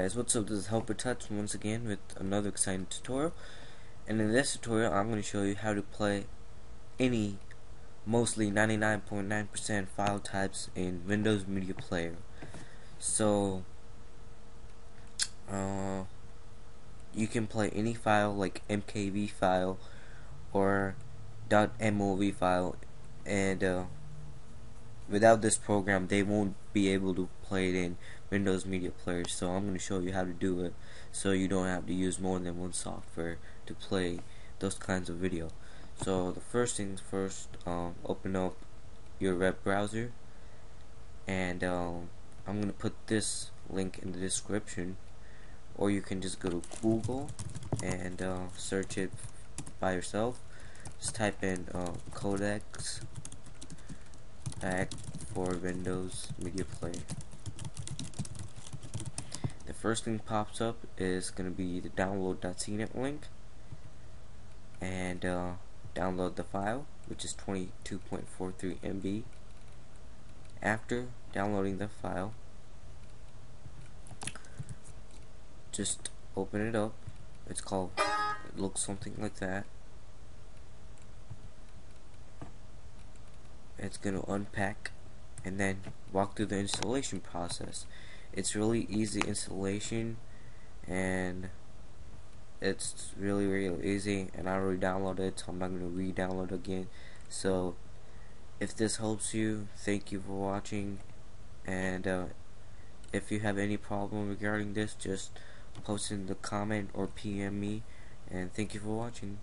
guys, what's up? This is HelperTuts once again with another exciting tutorial. And in this tutorial I'm going to show you how to play any, mostly 99.9% file types in Windows Media Player. So you can play any file like MKV file or .mov file, and without this program they won't be able to play it in Windows Media Player. So I'm going to show you how to do it so you don't have to use more than one software to play those kinds of video. So the first things first, open up your web browser, and I'm going to put this link in the description, or you can just go to Google and search it by yourself. Just type in codecs pack for Windows Media Player. The first thing pops up is going to be the download.cnet link, and download the file, which is 22.43 MB. After downloading the file, just open it up. It's called, it looks something like that. It's going to unpack and then walk through the installation process. It's really easy installation, and it's really easy, and I already downloaded it, so I'm not going to re-download again. So if this helps you, thank you for watching, and if you have any problem regarding this, just post in the comment or PM me, and thank you for watching.